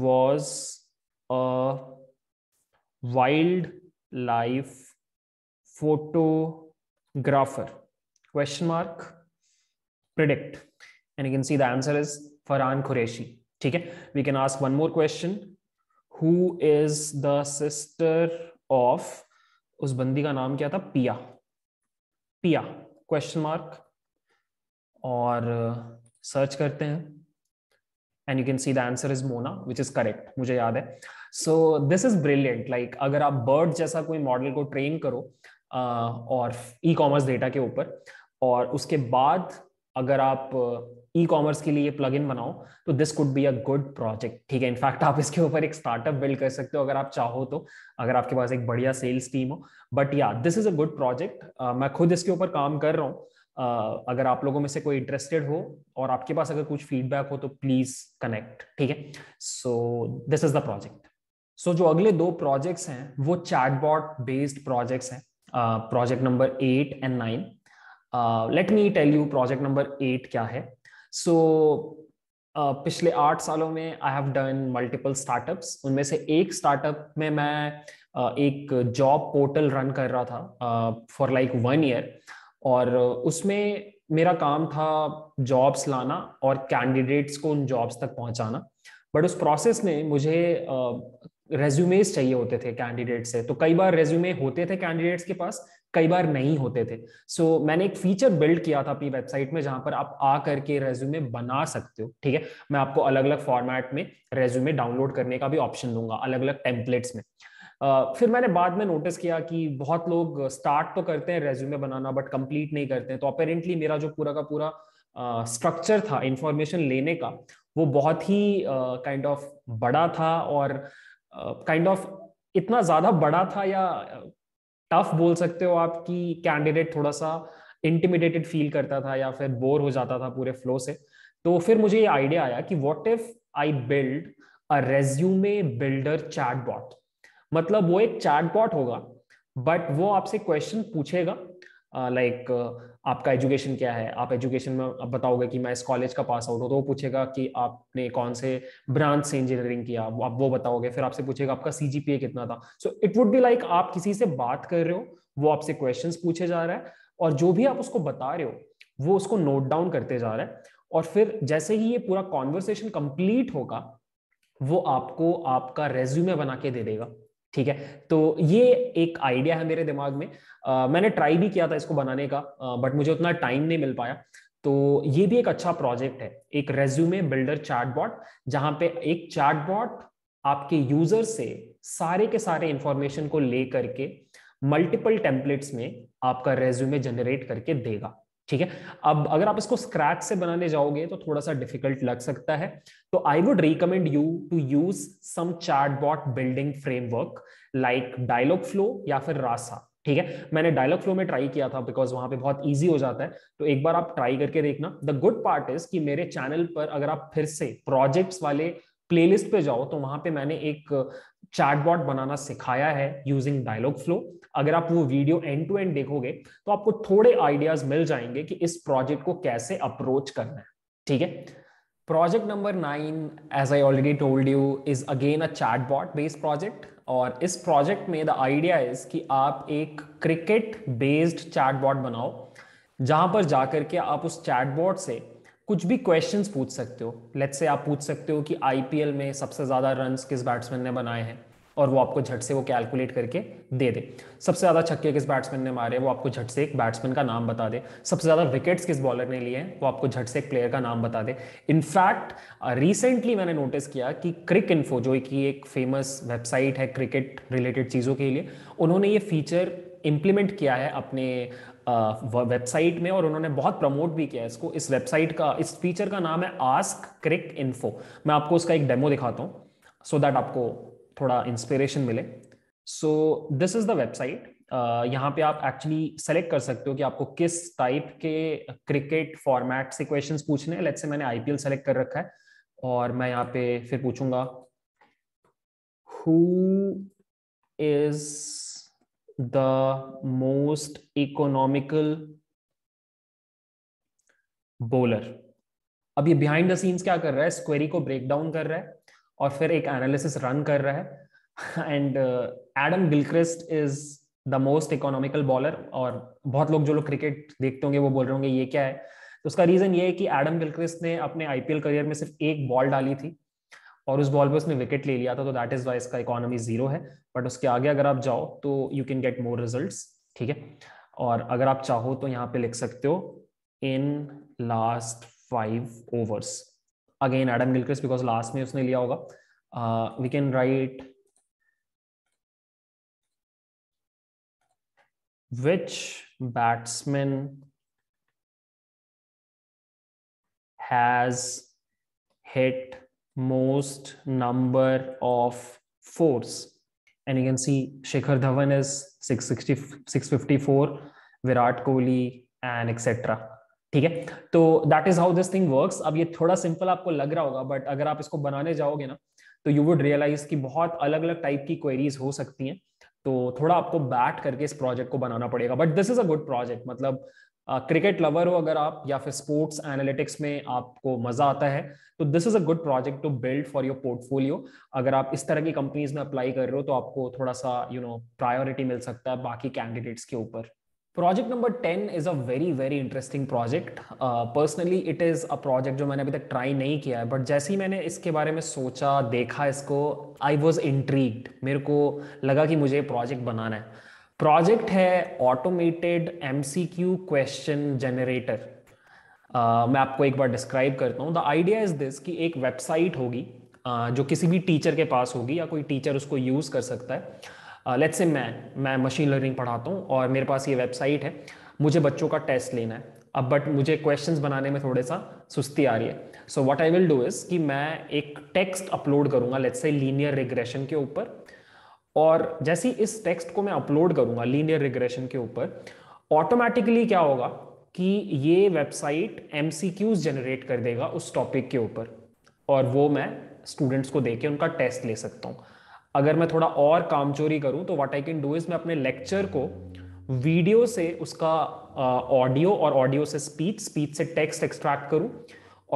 was a wildlife photographer question mark predict, and you can see the answer is Farhan Qureshi, ठीक है। We can ask one more question, who is the sister of, उस बंदी का नाम क्या था, पिया, पिया क्वेश्चन मार्क, और सर्च करते हैं and you can see the answer is Mona, which is correct, मुझे याद है। So this is brilliant, like अगर आप बर्ट जैसा कोई मॉडल को ट्रेन करो और ई कॉमर्स डेटा के ऊपर, और उसके बाद अगर आप ई कॉमर्स के लिए प्लग इन बनाओ तो this could be a good project, ठीक है। इनफैक्ट आप इसके ऊपर एक स्टार्टअप बिल्ड कर सकते हो अगर आप चाहो तो, अगर आपके पास एक बढ़िया सेल्स टीम हो। बट या this is a good project, मैं खुद इसके ऊपर काम कर रहा हूँ। Uh, अगर आप लोगों में से कोई इंटरेस्टेड हो और आपके पास अगर कुछ फीडबैक हो तो प्लीज कनेक्ट, ठीक है। So this is the project. So जो अगले दो प्रोजेक्ट्स हैं वो चैटबॉट बेस्ड प्रोजेक्ट्स हैं, project number eight and nine. Let me tell you project number eight क्या है। सो so, uh, पिछले आठ सालों में I have done multiple startups, उनमें से एक स्टार्टअप में मैं uh, एक जॉब पोर्टल रन कर रहा था फॉर लाइक वन ईयर, और उसमें मेरा काम था जॉब्स लाना और कैंडिडेट्स को उन जॉब्स तक पहुंचाना। बट उस प्रोसेस में मुझे रेज्यूमेस चाहिए होते थे कैंडिडेट से, तो कई बार रेज्यूमे होते थे कैंडिडेट्स के पास, कई बार नहीं होते थे। सो so, मैंने एक फीचर बिल्ड किया था अपनी वेबसाइट में जहां पर आप आ करके रेज्यूमे बना सकते हो, ठीक है। मैं आपको अलग अलग फॉर्मेट में रेज्यूमे डाउनलोड करने का भी ऑप्शन दूंगा, अलग अलग टेम्पलेट्स में। Uh, फिर मैंने बाद में नोटिस किया कि बहुत लोग स्टार्ट तो करते हैं रेज्यूमे बनाना बट कंप्लीट नहीं करते हैं, तो अपेरेंटली मेरा जो पूरा का पूरा स्ट्रक्चर uh, था इंफॉर्मेशन लेने का वो बहुत ही kind uh, of kind of बड़ा था, और kind uh, of kind of इतना ज़्यादा बड़ा था या टफ बोल सकते हो आप कि कैंडिडेट थोड़ा सा इंटिमिडेटेड फील करता था या फिर बोर हो जाता था पूरे फ्लो से। तो फिर मुझे ये आइडिया आया कि what if I build a resume builder chatbot, मतलब वो एक चैटबॉट होगा बट वो आपसे क्वेश्चन पूछेगा लाइक uh, like, uh, आपका एजुकेशन क्या है, आप एजुकेशन में बताओगे कि मैं इस कॉलेज का पास आउट हूँ, तो वो पूछेगा कि आपने कौन से ब्रांच से इंजीनियरिंग किया, आप वो बताओगे। फिर आपसे पूछेगा आपका सीजीपीए कितना था। So it would be like आप किसी से बात कर रहे हो, वो आपसे क्वेश्चन पूछे जा रहा है और जो भी आप उसको बता रहे हो वो उसको नोट डाउन करते जा रहा है, और फिर जैसे ही ये पूरा कॉन्वर्सेशन कंप्लीट होगा वो आपको आपका रेज्यूमे बना के दे देगा, ठीक है। तो ये एक आइडिया है मेरे दिमाग में। आ, मैंने ट्राई भी किया था इसको बनाने का बट मुझे उतना टाइम नहीं मिल पाया। तो ये भी एक अच्छा प्रोजेक्ट है, एक रेज्यूमे बिल्डर चैटबॉट, जहां पे एक चैटबॉट आपके यूजर से सारे के सारे इंफॉर्मेशन को ले करके मल्टीपल टेम्पलेट्स में आपका रेज्यूमे जनरेट करके देगा, ठीक है। अब अगर आप इसको स्क्रैच से बनाने जाओगे तो थोड़ा सा डिफिकल्ट लग सकता है, तो I would recommend you to use some chatbot building framework like Dialogflow या फिर रासा, ठीक है। मैंने डायलॉग फ्लो में ट्राई किया था बिकॉज वहां पे बहुत इजी हो जाता है, तो एक बार आप ट्राई करके देखना। द गुड पार्ट इज कि मेरे चैनल पर अगर आप फिर से प्रोजेक्ट्स वाले प्लेलिस्ट पे जाओ तो वहां पे मैंने एक चैटबॉट बनाना सिखाया है यूजिंग डायलॉग फ्लो। अगर आप वो वीडियो एंड टू एंड देखोगे तो आपको थोड़े आइडियाज मिल जाएंगे कि इस प्रोजेक्ट को कैसे अप्रोच करना है, ठीक है। Project number nine, as I already told you, is again a chatbot based project, और इस प्रोजेक्ट में द आइडिया इज कि आप एक क्रिकेट बेस्ड चैटबॉट बनाओ जहां पर जाकर के आप उस चैटबॉट से कुछ भी क्वेश्चंस पूछ सकते हो। लेट्स से आप पूछ सकते हो कि आईपीएल में सबसे ज्यादा रन्स किस बैट्समैन ने बनाए हैं, और वो आपको झट से वो कैलकुलेट करके दे दे। सबसे ज्यादा छक्के किस बैट्समैन ने मारे, वो आपको झट से एक बैट्समैन का नाम बता दे। सबसे ज्यादा विकेट्स किस बॉलर ने लिए हैं, वो आपको झट से एक प्लेयर का नाम बता दे। इनफैक्ट रिसेंटली मैंने नोटिस किया कि क्रिकइंफो, जो कि एक फेमस वेबसाइट है क्रिकेट रिलेटेड चीज़ों के लिए, उन्होंने ये फीचर इम्प्लीमेंट किया है अपने वेबसाइट में, और उन्होंने बहुत प्रमोट भी किया है इसको। इस वेबसाइट का, इस फीचर का नाम है आस्क क्रिकइंफो। मैं आपको उसका एक डेमो दिखाता हूँ सो दैट आपको थोड़ा इंस्पिरेशन मिले। So this is the website यहाँ पे आप एक्चुअली सेलेक्ट कर सकते हो कि आपको किस टाइप के क्रिकेट फॉर्मेट से क्वेश्चंस पूछने हैं। लेट्स से मैंने आईपीएल सेलेक्ट कर रखा है और मैं यहाँ पे फिर पूछूंगा who is the most economical bowler. अब ये बिहाइंड द सीन्स क्या कर रहा है, इस क्वेरी को ब्रेक डाउन कर रहा है और फिर एक एनालिसिस रन कर रहा है। And Adam Gilchrist is the most economical bowler, और बहुत लोग जो लोग क्रिकेट देखते होंगे वो बोल रहे होंगे ये क्या है। तो उसका रीजन ये है कि एडम गिलक्रिस्ट ने अपने आईपीएल करियर में सिर्फ एक बॉल डाली थी और उस बॉल पे उसने विकेट ले लिया था, तो दैट इज वाई इसका इकोनॉमी जीरो है। बट उसके आगे अगर आप जाओ तो you can get more results, ठीक है। और अगर आप चाहो तो यहाँ पे लिख सकते हो in last five overs, again Adam Gilchrist, because last में उसने लिया होगा। We can write which batsman has hit most number of fours, and you can see Shekhar Dhawan is six sixty, six fifty-four, Virat Kohli and et cetera. ठीक है, तो that is how this thing works। अब ये थोड़ा simple आपको लग रहा होगा, but अगर आप इसको बनाने जाओगे ना तो you would realize कि बहुत अलग अलग type की queries हो सकती हैं। तो थोड़ा आपको बैठ करके इस प्रोजेक्ट को बनाना पड़ेगा, but this is a good project. मतलब क्रिकेट लवर हो अगर आप, या फिर स्पोर्ट्स एनालिटिक्स में आपको मजा आता है, तो this is a good project to build for your portfolio. अगर आप इस तरह की कंपनीज में अप्लाई कर रहे हो तो आपको थोड़ा सा यू नो प्रायोरिटी मिल सकता है बाकी कैंडिडेट्स के ऊपर। Project number ten is a very very interesting project. Personally it is a project जो मैंने अभी तक ट्राई नहीं किया है, बट जैसे ही मैंने इसके बारे में सोचा, देखा इसको, आई वॉज इंट्रीग्ड। मेरे को लगा कि मुझे प्रोजेक्ट बनाना है। प्रोजेक्ट है ऑटोमेटेड एमसीक्यू क्वेश्चन जनरेटर। मैं आपको एक बार डिस्क्राइब करता हूँ। द आइडिया इज दिस कि एक वेबसाइट होगी uh, जो किसी भी टीचर के पास होगी या कोई टीचर उसको यूज कर सकता है। लेट्स से मैं मैं मशीन लर्निंग पढ़ाता हूँ और मेरे पास ये वेबसाइट है, मुझे बच्चों का टेस्ट लेना है अब, बट मुझे क्वेश्चंस बनाने में थोड़े सा सुस्ती आ रही है। सो what I will do is कि मैं एक टेक्स्ट अपलोड करूँगा, लेट्स से लीनियर रिग्रेशन के ऊपर, और जैसे ही इस टेक्स्ट को मैं अपलोड करूँगा लीनियर रिग्रेशन के ऊपर, ऑटोमेटिकली क्या होगा कि ये वेबसाइट एमसीक्यूज जनरेट कर देगा उस टॉपिक के ऊपर, और वो मैं स्टूडेंट्स को दे के उनका टेस्ट ले सकता हूँ। अगर मैं थोड़ा और काम चोरी करूं तो what I can do is मैं अपने लेक्चर को वीडियो से उसका ऑडियो और ऑडियो से स्पीच, स्पीच से टेक्स्ट एक्सट्रैक्ट करूं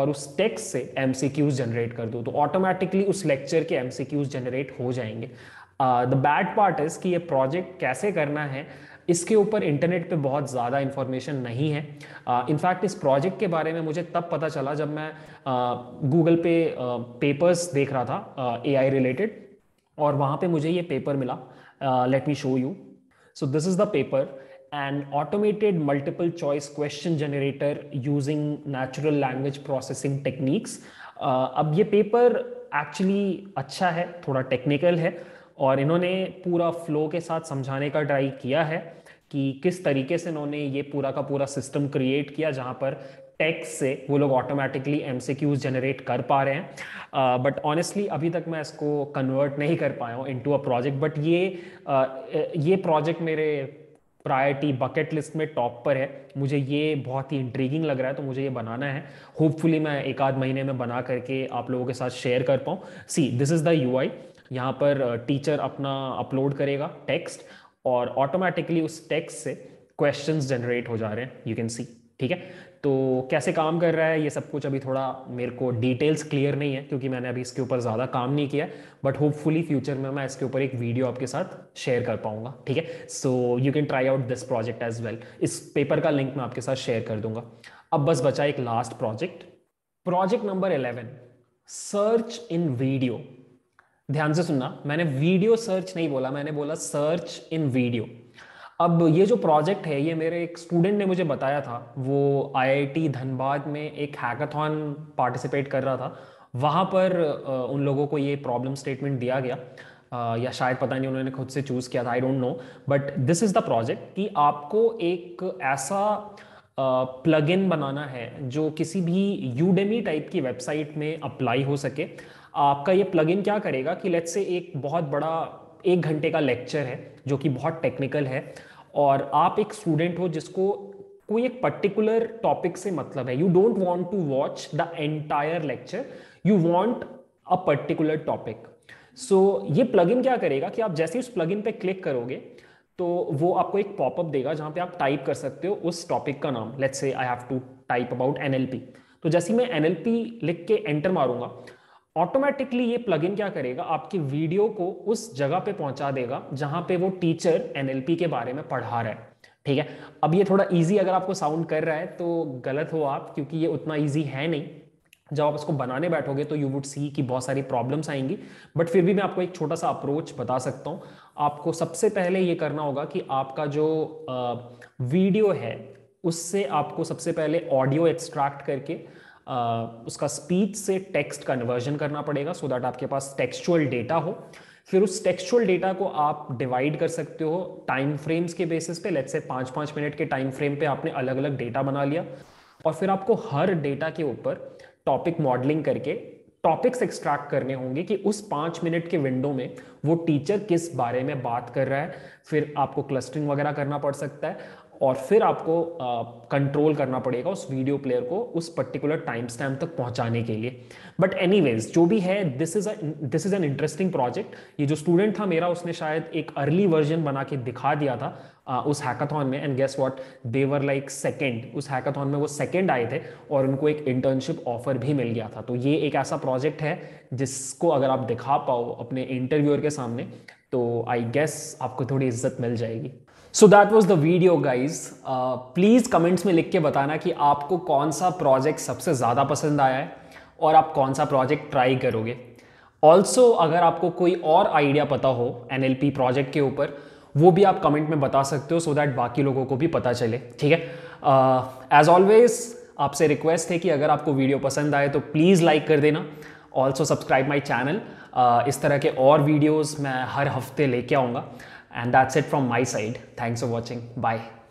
और उस टेक्स्ट से एमसीक्यूज जनरेट कर दूं, तो ऑटोमेटिकली उस लेक्चर के एमसीक्यूज जनरेट हो जाएंगे। द बैड पार्ट इज कि ये प्रोजेक्ट कैसे करना है, इसके ऊपर इंटरनेट पे बहुत ज़्यादा इन्फॉर्मेशन नहीं है। इनफैक्ट uh, इस प्रोजेक्ट के बारे में मुझे तब पता चला जब मैं गूगल uh, पे पेपर्स uh, देख रहा था ए आई रिलेटेड, और वहाँ पे मुझे ये पेपर मिला। Let me show you. So this is the paper, an automated multiple choice question generator using natural language processing techniques. अब ये पेपर एक्चुअली अच्छा है, थोड़ा टेक्निकल है, और इन्होंने पूरा फ्लो के साथ समझाने का ट्राई किया है कि किस तरीके से इन्होंने ये पूरा का पूरा सिस्टम क्रिएट किया जहाँ पर टेक्स्ट से वो लोग ऑटोमेटिकली एमसीक्यूज जनरेट कर पा रहे हैं। बट uh, ऑनेस्टली अभी तक मैं इसको कन्वर्ट नहीं कर पाया हूँ इनटू अ प्रोजेक्ट, बट ये uh, ये प्रोजेक्ट मेरे प्रायोरिटी बकेट लिस्ट में टॉप पर है। मुझे ये बहुत ही इंट्रीगिंग लग रहा है, तो मुझे ये बनाना है। होपफुली मैं एक आध महीने में बना करके आप लोगों के साथ शेयर कर पाऊँ। See, this is the U I. यहाँ पर टीचर अपना अपलोड करेगा टेक्स्ट और ऑटोमेटिकली उस टेक्स्ट से क्वेश्चन जनरेट हो जा रहे हैं, यू कैन सी। ठीक है, तो कैसे काम कर रहा है ये सब कुछ अभी थोड़ा मेरे को डिटेल्स क्लियर नहीं है क्योंकि मैंने अभी इसके ऊपर ज़्यादा काम नहीं किया, बट होपफुली फ्यूचर में मैं इसके ऊपर एक वीडियो आपके साथ शेयर कर पाऊंगा। ठीक है, so you can try out this project as well. इस पेपर का लिंक मैं आपके साथ शेयर कर दूंगा। अब बस बचा एक last project, project number eleven, search in video. ध्यान से सुनना, मैंने वीडियो सर्च नहीं बोला, मैंने बोला सर्च इन वीडियो। अब ये जो प्रोजेक्ट है ये मेरे एक स्टूडेंट ने मुझे बताया था। वो आईआईटी धनबाद में एक हैकाथॉन पार्टिसिपेट कर रहा था, वहाँ पर उन लोगों को ये प्रॉब्लम स्टेटमेंट दिया गया, या शायद पता नहीं उन्होंने खुद से चूज़ किया था, I don't know. But this is the project कि आपको एक ऐसा प्लगइन बनाना है जो किसी भी यूडेमी टाइप की वेबसाइट में अप्लाई हो सके। आपका ये प्लगइन क्या करेगा कि लेट्स से एक बहुत बड़ा एक घंटे का लेक्चर है जो कि बहुत टेक्निकल है, और आप एक स्टूडेंट हो जिसको कोई एक पर्टिकुलर टॉपिक से मतलब है, you don't want to watch the entire lecture, you want a particular topic, so ये प्लगइन क्या करेगा कि आप जैसे उस प्लगइन पे क्लिक करोगे तो वो आपको एक पॉपअप देगा जहाँ पे आप टाइप कर सकते हो उस टॉपिक का नाम. Let's say I have to type about NLP, तो जैसे मैं एनएलपी लिख के एंटर मारूंगा, ऑटोमेटिकली ये प्लगइन क्या करेगा, आपकी वीडियो को उस जगह पे पहुंचा देगा जहां पे वो टीचर एनएलपी के बारे में पढ़ा रहा है. ठीक है, अब ये थोड़ा इजी अगर आपको साउंड कर रहा है तो गलत हो आप, क्योंकि ये उतना इजी है नहीं. जब आप इसको बनाने बैठोगे तो यू वुड सी कि बहुत सारी प्रॉब्लम्स आएंगी, बट फिर भी मैं आपको एक छोटा सा अप्रोच बता सकता हूँ. आपको सबसे पहले ये करना होगा कि आपका जो वीडियो है उससे आपको सबसे पहले ऑडियो एक्सट्रैक्ट करके आ, उसका स्पीच से टेक्स्ट कन्वर्जन करना पड़ेगा सो so दैट आपके पास टेक्सचुअल डेटा हो. फिर उस टेक्सचुअल डेटा को आप डिवाइड कर सकते हो टाइम फ्रेम्स के बेसिस पे. लेट्स से पाँच पाँच मिनट के टाइम फ्रेम पे आपने अलग अलग डेटा बना लिया और फिर आपको हर डेटा के ऊपर टॉपिक मॉडलिंग करके टॉपिक्स एक्सट्रैक्ट करने होंगे कि उस पाँच मिनट के विंडो में वो टीचर किस बारे में बात कर रहा है. फिर आपको क्लस्टरिंग वगैरह करना पड़ सकता है और फिर आपको कंट्रोल uh, करना पड़ेगा उस वीडियो प्लेयर को उस पर्टिकुलर टाइम स्टैम्प तक पहुंचाने के लिए. बट एनीवेज जो भी है, this is this is an interesting project. ये जो स्टूडेंट था मेरा उसने शायद एक अर्ली वर्जन बना के दिखा दिया था uh, उस हैकाथॉन में, and guess what, they were like second. उस हैकाथॉन में वो सेकंड आए थे और उनको एक इंटर्नशिप ऑफर भी मिल गया था. तो ये एक ऐसा प्रोजेक्ट है जिसको अगर आप दिखा पाओ अपने इंटरव्यूअर के सामने तो आई गेस आपको थोड़ी इज्जत मिल जाएगी. So that was the video guys. Please comments में लिख के बताना कि आपको कौन सा प्रोजेक्ट सबसे ज़्यादा पसंद आया है और आप कौन सा प्रोजेक्ट ट्राई करोगे. ऑल्सो अगर आपको कोई और आइडिया पता हो एनएलपी प्रोजेक्ट के ऊपर, वो भी आप कमेंट में बता सकते हो सो दैट बाकी लोगों को भी पता चले. ठीक है, एज ऑलवेज आपसे रिक्वेस्ट है कि अगर आपको वीडियो पसंद आए तो प्लीज़ लाइक कर देना. Also subscribe my channel. इस तरह के और वीडियोज़ मैं हर हफ्ते लेके आऊँगा. And that's it from my side. Thanks for watching. Bye.